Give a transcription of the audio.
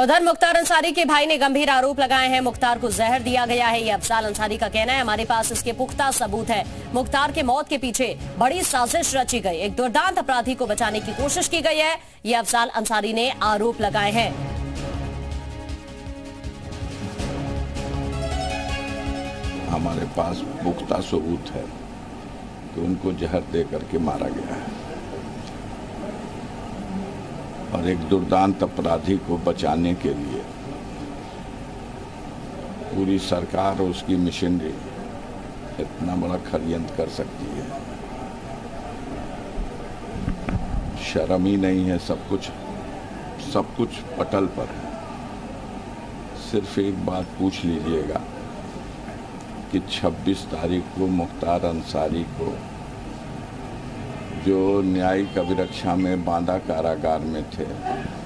उधर मुख्तार अंसारी के भाई ने गंभीर आरोप लगाए हैं, मुख्तार को जहर दिया गया है। ये अफजाल अंसारी का कहना है, हमारे पास इसके पुख्ता सबूत है। मुख्तार के मौत के पीछे बड़ी साजिश रची गई, एक दुर्दांत अपराधी को बचाने की कोशिश की गई है। ये अफजाल अंसारी ने आरोप लगाए हैं। हमारे पास पुख्ता सबूत है कि उनको जहर दे करके मारा गया है और एक दुर्दांत अपराधी को बचाने के लिए पूरी सरकार और उसकी मशीनरी इतना बड़ा षड्यंत्र कर सकती है, शर्म ही नहीं है। सब कुछ पटल पर है। सिर्फ एक बात पूछ लीजिएगा कि 26 तारीख को मुख्तार अंसारी को, जो न्यायिक अभिरक्षा में बांदा कारागार में थे,